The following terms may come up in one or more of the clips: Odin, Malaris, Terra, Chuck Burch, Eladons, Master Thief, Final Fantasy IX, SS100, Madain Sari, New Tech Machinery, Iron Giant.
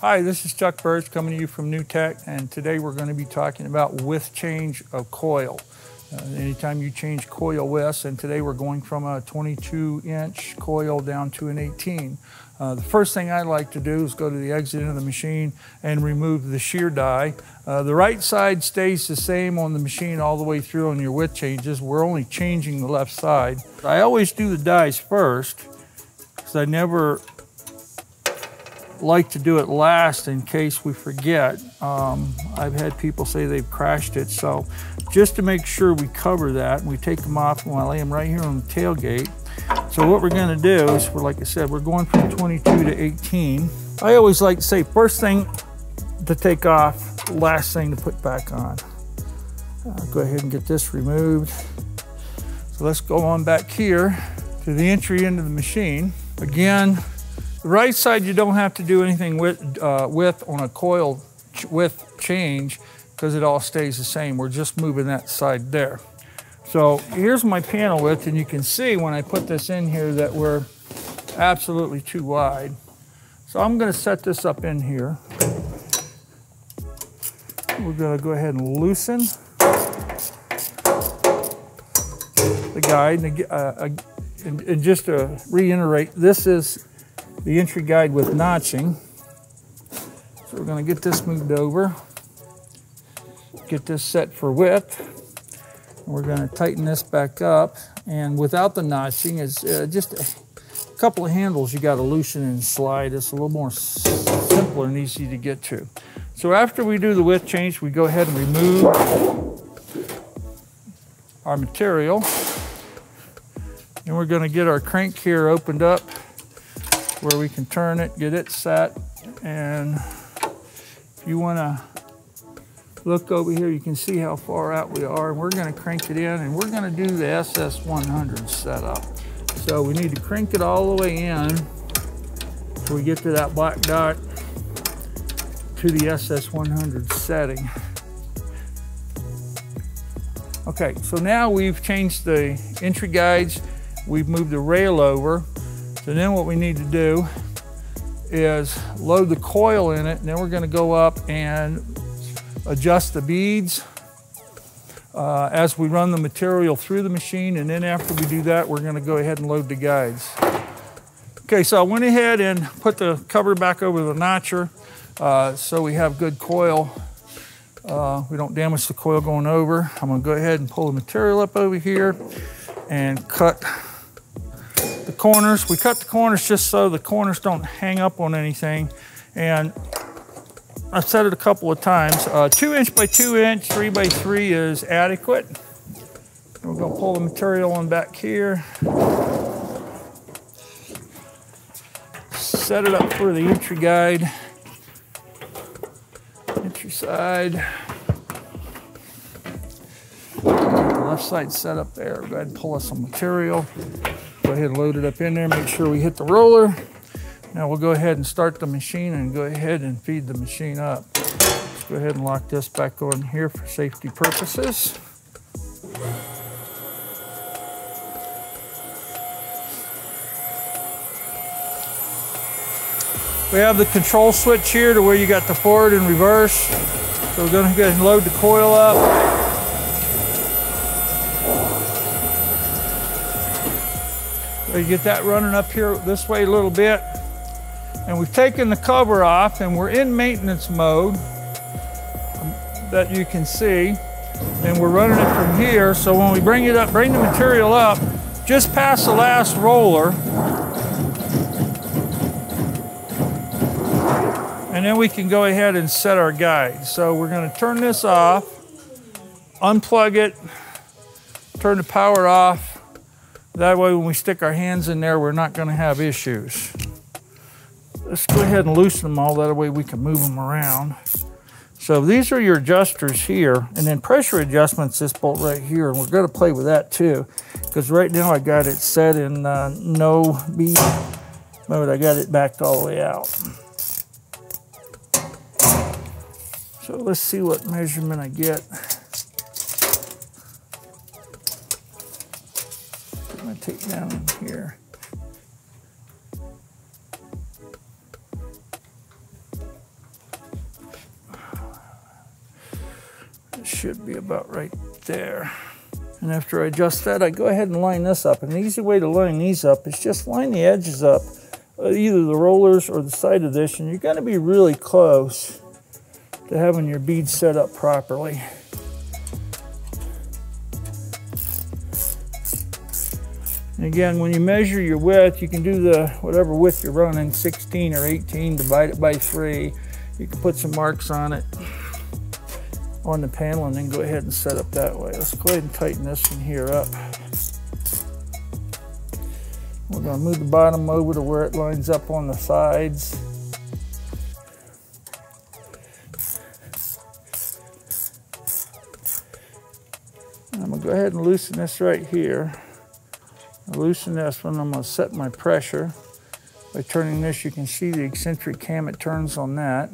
Hi, this is Chuck Burch coming to you from New Tech, and today we're going to be talking about width change of coil. Anytime you change coil widths, and today we're going from a 22-inch coil down to an 18. The first thing I like to do is go to the exit end of the machine and remove the shear die. The right side stays the same on the machine all the way through on your width changes. We're only changing the left side. I always do the dies first because I never like to do it last in case we forget. I've had people say they've crashed it, so just to make sure we cover that, we take them off and I lay them right here on the tailgate. So what we're gonna do is, like I said, we're going from 22 to 18. I always like to say first thing to take off, last thing to put back on. I'll go ahead and get this removed. So let's go on back here to the entry into the machine. Again, the right side, you don't have to do anything with on a coil width change because it all stays the same. We're just moving that side there. So here's my panel width, and you can see when I put this in here that we're absolutely too wide. So I'm going to set this up in here. We're going to go ahead and loosen the guide. And just to reiterate, this is the entry guide with notching. So we're going to get this moved over, get this set for width. And we're going to tighten this back up, and without the notching, it's just a couple of handles you got to loosen and slide. It's a little more simpler and easy to get to. So after we do the width change, we go ahead and remove our material, and we're going to get our crank here opened up where we can turn it, get it set. And if you wanna look over here, you can see how far out we are. And we're gonna crank it in, and we're gonna do the SS100 setup. So we need to crank it all the way in till we get to that black dot to the SS100 setting. Okay, so now we've changed the entry guides. We've moved the rail over. So then what we need to do is load the coil in it, and then we're going to go up and adjust the beads as we run the material through the machine, and then after we do that, we're going to go ahead and load the guides. Okay, so I went ahead and put the cover back over the notcher so we have good coil. We don't damage the coil going over. I'm going to go ahead and pull the material up over here and cut the corners. We cut the corners just so the corners don't hang up on anything. And I've said it a couple of times, 2 inch by 2 inch, 3 by 3 is adequate. We're gonna pull the material on back here. Set it up for the entry guide, entry side. The left side set up there. Go ahead and pull us some material. Go ahead and load it up in there, make sure we hit the roller. Now we'll go ahead and start the machine and go ahead and feed the machine up. Let's go ahead and lock this back on here for safety purposes. We have the control switch here to where you got the forward and reverse. So we're going to go ahead and load the coil up. You get that running up here this way a little bit. And we've taken the cover off, and we're in maintenance mode that you can see. And we're running it from here. So when we bring it up, bring the material up, just past the last roller. And then we can go ahead and set our guide. So we're going to turn this off, unplug it, turn the power off. That way, when we stick our hands in there, we're not gonna have issues. Let's go ahead and loosen them all, that way we can move them around. So these are your adjusters here, and then pressure adjustments, this bolt right here, and we're gonna play with that too, because right now I got it set in no bead mode. I got it backed all the way out. So let's see what measurement I get. I'm gonna take down here. should be about right there. And after I adjust that, I go ahead and line this up. And the easy way to line these up is just line the edges up, either the rollers or the side of this, and you're going to be really close to having your bead set up properly. And again, when you measure your width, you can do the whatever width you're running, 16 or 18, divide it by 3. You can put some marks on it on the panel and then go ahead and set up that way. Let's go ahead and tighten this one here up. We're going to move the bottom over to where it lines up on the sides. I'm going to go ahead and loosen this right here. Loosen this one. I'm going to set my pressure by turning this. You can see the eccentric cam it turns on that.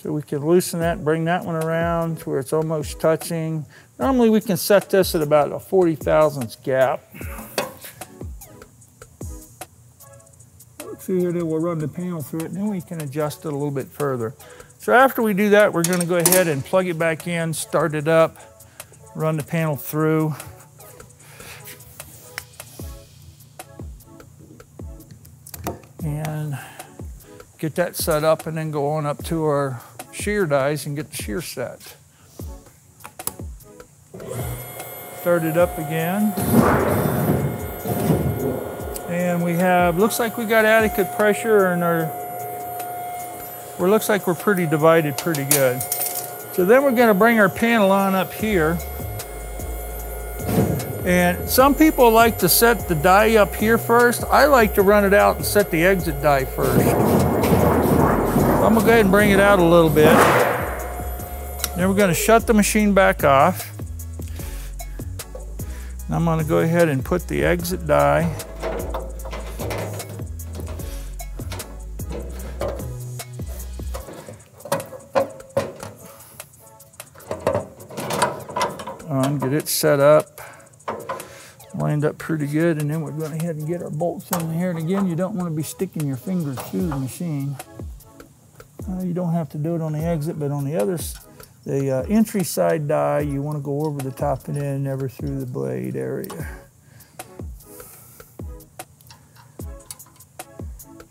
So we can loosen that and bring that one around to where it's almost touching. Normally we can set this at about a 40 thousandths gap. Through here, then we'll run the panel through it, and then we can adjust it a little bit further. So after we do that, we're going to go ahead and plug it back in, start it up, run the panel through. And get that set up, and then go on up to our shear dies and get the shear set. Start it up again. And we have, looks like we got adequate pressure in our, well, it looks like we're pretty divided pretty good. So then we're going to bring our panel on up here. And some people like to set the die up here first. I like to run it out and set the exit die first. So I'm going to go ahead and bring it out a little bit. Then we're going to shut the machine back off. And I'm going to go ahead and put the exit die on, get it set up, lined up pretty good, and then we're going ahead and get our bolts in here. And again, you don't want to be sticking your fingers through the machine. You don't have to do it on the exit, but on the other, the entry side die, you want to go over the top and in, never through the blade area.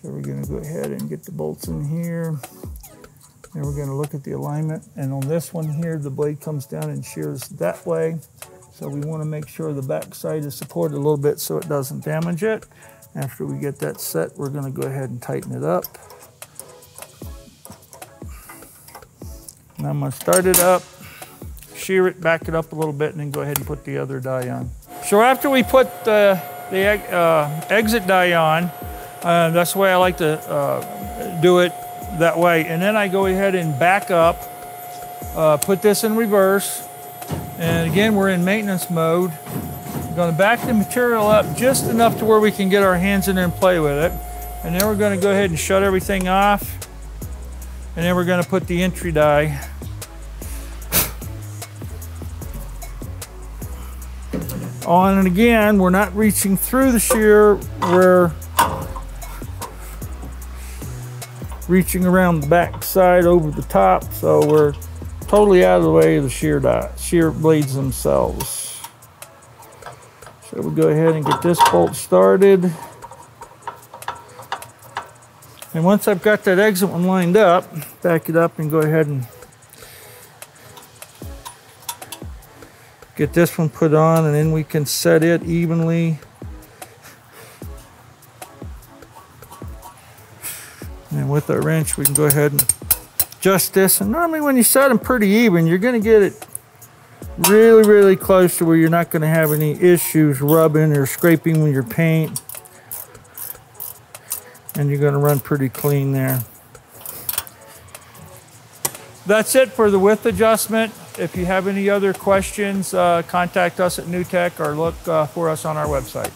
So we're going to go ahead and get the bolts in here. Then we're going to look at the alignment. And on this one here, the blade comes down and shears that way. So we want to make sure the back side is supported a little bit so it doesn't damage it. After we get that set, we're going to go ahead and tighten it up. And I'm going to start it up, shear it, back it up a little bit, and then go ahead and put the other die on. So after we put the exit die on, that's the way I like to do it. That way, and then I go ahead and back up, put this in reverse, and again we're in maintenance mode. We're going to back the material up just enough to where we can get our hands in there and play with it, and then we're going to go ahead and shut everything off, and then we're going to put the entry die. On and again, we're not reaching through the shear, we're reaching around the back side over the top, so we're totally out of the way of the shear blades themselves. So we'll go ahead and get this bolt started. And once I've got that exit one lined up, back it up and go ahead and get this one put on, and then we can set it evenly. And with our wrench, we can go ahead and adjust this. And normally when you set them pretty even, you're going to get it really, really close to where you're not going to have any issues rubbing or scraping with your paint. And you're going to run pretty clean there. That's it for the width adjustment. If you have any other questions, contact us at New Tech or look for us on our website.